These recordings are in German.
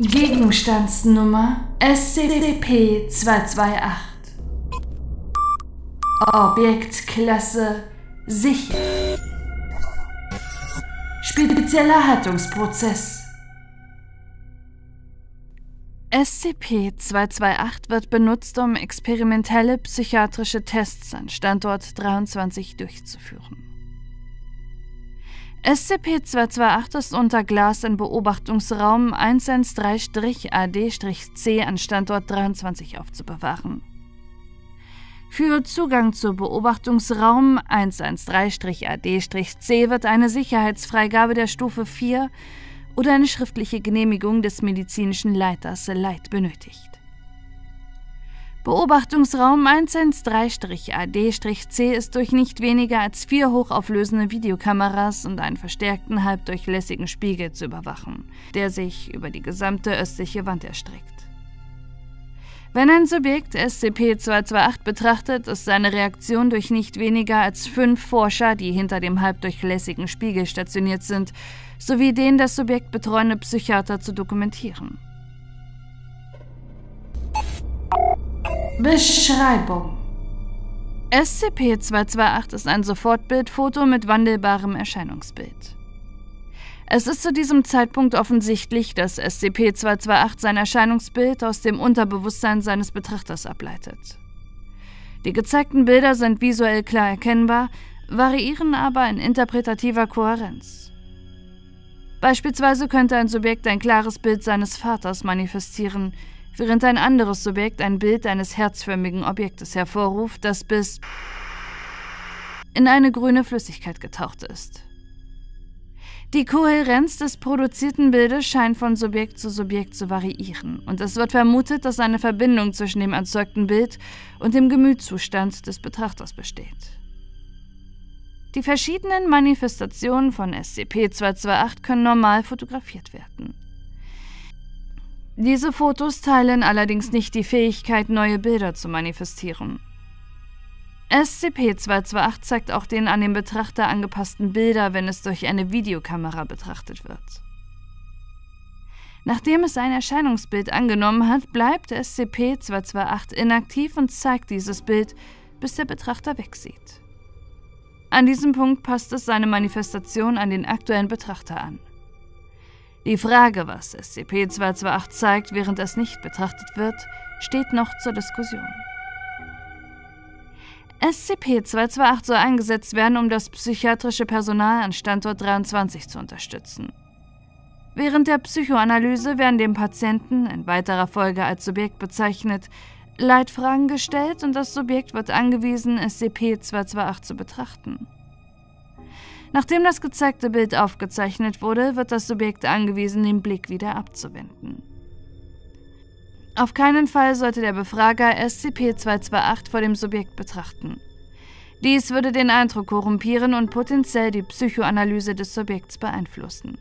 Gegenstandsnummer SCP-228. Objektklasse sicher. Spezieller Haltungsprozess. SCP-228 wird benutzt, um experimentelle psychiatrische Tests an Standort 23 durchzuführen. SCP-228 ist unter Glas im Beobachtungsraum 113-AD-C an Standort 23 aufzubewahren. Für Zugang zu Beobachtungsraum 113-AD-C wird eine Sicherheitsfreigabe der Stufe 4 oder eine schriftliche Genehmigung des medizinischen Leiters Light benötigt. Beobachtungsraum 113-AD-C ist durch nicht weniger als 4 hochauflösende Videokameras und einen verstärkten halbdurchlässigen Spiegel zu überwachen, der sich über die gesamte östliche Wand erstreckt. Wenn ein Subjekt SCP-228 betrachtet, ist seine Reaktion durch nicht weniger als 5 Forscher, die hinter dem halbdurchlässigen Spiegel stationiert sind, sowie den das Subjekt betreuende Psychiater zu dokumentieren. Beschreibung: SCP-228 ist ein Sofortbildfoto mit wandelbarem Erscheinungsbild. Es ist zu diesem Zeitpunkt offensichtlich, dass SCP-228 sein Erscheinungsbild aus dem Unterbewusstsein seines Betrachters ableitet. Die gezeigten Bilder sind visuell klar erkennbar, variieren aber in interpretativer Kohärenz. Beispielsweise könnte ein Subjekt ein klares Bild seines Vaters manifestieren, während ein anderes Subjekt ein Bild eines herzförmigen Objektes hervorruft, das bis in eine grüne Flüssigkeit getaucht ist. Die Kohärenz des produzierten Bildes scheint von Subjekt zu variieren, und es wird vermutet, dass eine Verbindung zwischen dem erzeugten Bild und dem Gemütszustand des Betrachters besteht. Die verschiedenen Manifestationen von SCP-228 können normal fotografiert werden. Diese Fotos teilen allerdings nicht die Fähigkeit, neue Bilder zu manifestieren. SCP-228 zeigt auch den an den Betrachter angepassten Bilder, wenn es durch eine Videokamera betrachtet wird. Nachdem es ein Erscheinungsbild angenommen hat, bleibt SCP-228 inaktiv und zeigt dieses Bild, bis der Betrachter wegsieht. An diesem Punkt passt es seine Manifestation an den aktuellen Betrachter an. Die Frage, was SCP-228 zeigt, während es nicht betrachtet wird, steht noch zur Diskussion. SCP-228 soll eingesetzt werden, um das psychiatrische Personal an Standort 23 zu unterstützen. Während der Psychoanalyse werden dem Patienten, in weiterer Folge als Subjekt bezeichnet, Leitfragen gestellt und das Subjekt wird angewiesen, SCP-228 zu betrachten. Nachdem das gezeigte Bild aufgezeichnet wurde, wird das Subjekt angewiesen, den Blick wieder abzuwenden. Auf keinen Fall sollte der Befrager SCP-228 vor dem Subjekt betrachten. Dies würde den Eindruck korrumpieren und potenziell die Psychoanalyse des Subjekts beeinflussen.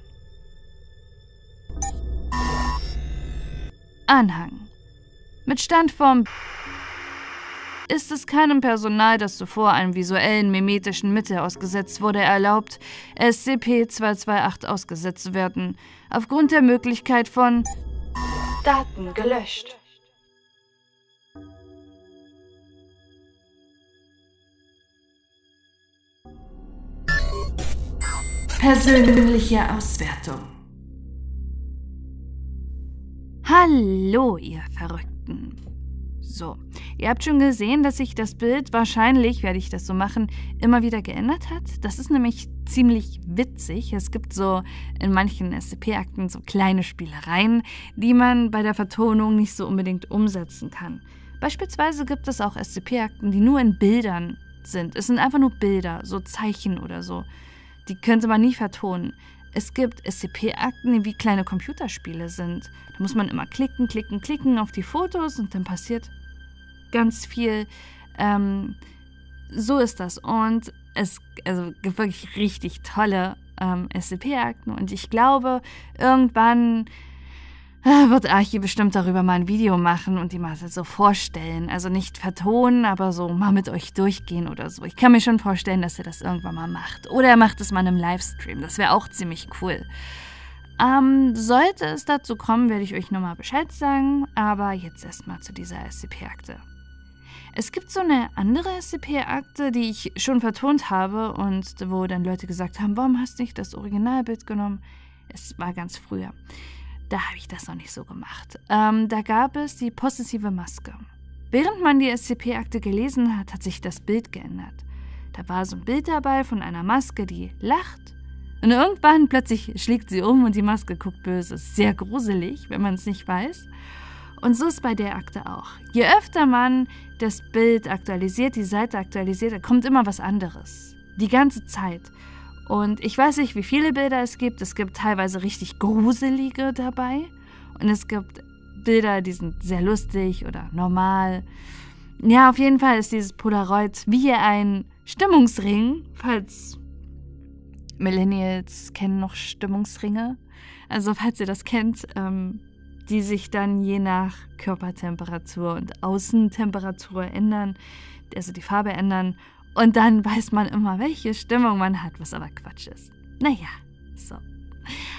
Anhang: Mit Stand vom ist es keinem Personal, das zuvor einem visuellen mimetischen Mittel ausgesetzt wurde, erlaubt, SCP-228 ausgesetzt zu werden, aufgrund der Möglichkeit von Daten gelöscht. Persönliche Auswertung. Hallo, ihr Verrückten. So, ihr habt schon gesehen, dass sich das Bild, wahrscheinlich werde ich das so machen, immer wieder geändert hat. Das ist nämlich ziemlich witzig. Es gibt so in manchen SCP-Akten so kleine Spielereien, die man bei der Vertonung nicht so unbedingt umsetzen kann. Beispielsweise gibt es auch SCP-Akten, die nur in Bildern sind. Es sind einfach nur Bilder, so Zeichen oder so. Die könnte man nie vertonen. Es gibt SCP-Akten, die wie kleine Computerspiele sind. Da muss man immer klicken, klicken, klicken auf die Fotos und dann passiert ganz viel. So ist das. Und es gibt wirklich richtig tolle SCP-Akten. Und ich glaube, irgendwann wird Archie bestimmt darüber mal ein Video machen und die mal so vorstellen. Also nicht vertonen, aber so mal mit euch durchgehen oder so. Ich kann mir schon vorstellen, dass er das irgendwann mal macht. Oder er macht es mal im Livestream. Das wäre auch ziemlich cool. Sollte es dazu kommen, werde ich euch nochmal Bescheid sagen, aber jetzt erstmal zu dieser SCP-Akte. Es gibt so eine andere SCP-Akte, die ich schon vertont habe und wo dann Leute gesagt haben, warum hast du nicht das Originalbild genommen? Es war ganz früher. Da habe ich das noch nicht so gemacht. Da gab es die possessive Maske. Während man die SCP-Akte gelesen hat, hat sich das Bild geändert. Da war so ein Bild dabei von einer Maske, die lacht. Und irgendwann plötzlich schlägt sie um und die Maske guckt böse. Ist sehr gruselig, wenn man es nicht weiß. Und so ist bei der Akte auch. Je öfter man das Bild aktualisiert, die Seite aktualisiert, da kommt immer was anderes. Die ganze Zeit. Und ich weiß nicht, wie viele Bilder es gibt. Es gibt teilweise richtig gruselige dabei. Und es gibt Bilder, die sind sehr lustig oder normal. Ja, auf jeden Fall ist dieses Polaroid wie ein Stimmungsring, falls... Millennials kennen noch Stimmungsringe. Also falls ihr das kennt, die sich dann je nach Körpertemperatur und Außentemperatur ändern, also die Farbe ändern. Und dann weiß man immer, welche Stimmung man hat, was aber Quatsch ist. Naja, so.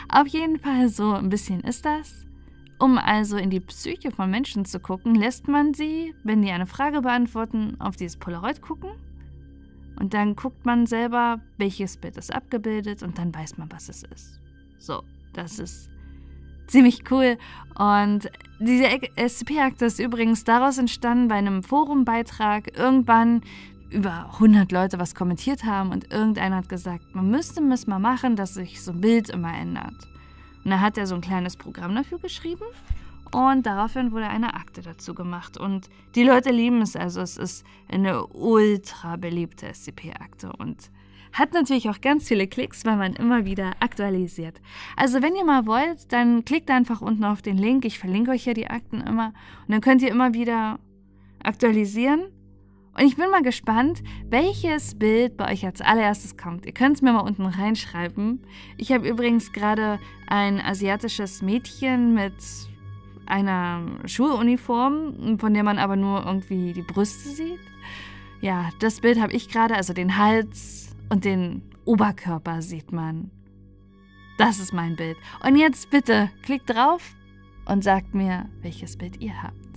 Auf jeden Fall so ein bisschen ist das. Um also in die Psyche von Menschen zu gucken, lässt man sie, wenn die eine Frage beantworten, auf dieses Polaroid gucken. Und dann guckt man selber, welches Bild ist abgebildet und dann weiß man, was es ist. So, das ist ziemlich cool. Und diese SCP-Akte ist übrigens daraus entstanden, bei einem Forumbeitrag irgendwann über 100 Leute was kommentiert haben und irgendeiner hat gesagt, man müsste es mal machen, dass sich so ein Bild immer ändert. Und da hat er so ein kleines Programm dafür geschrieben und daraufhin wurde eine Akte dazu gemacht. Und die Leute lieben es, also es ist eine ultra beliebte SCP-Akte und hat natürlich auch ganz viele Klicks, weil man immer wieder aktualisiert. Also wenn ihr mal wollt, dann klickt einfach unten auf den Link, ich verlinke euch ja die Akten immer und dann könnt ihr immer wieder aktualisieren. Und ich bin mal gespannt, welches Bild bei euch als allererstes kommt. Ihr könnt es mir mal unten reinschreiben. Ich habe übrigens gerade ein asiatisches Mädchen mit einer Schuluniform, von der man aber nur irgendwie die Brüste sieht. Ja, das Bild habe ich gerade, also den Hals und den Oberkörper sieht man. Das ist mein Bild. Und jetzt bitte klickt drauf und sagt mir, welches Bild ihr habt.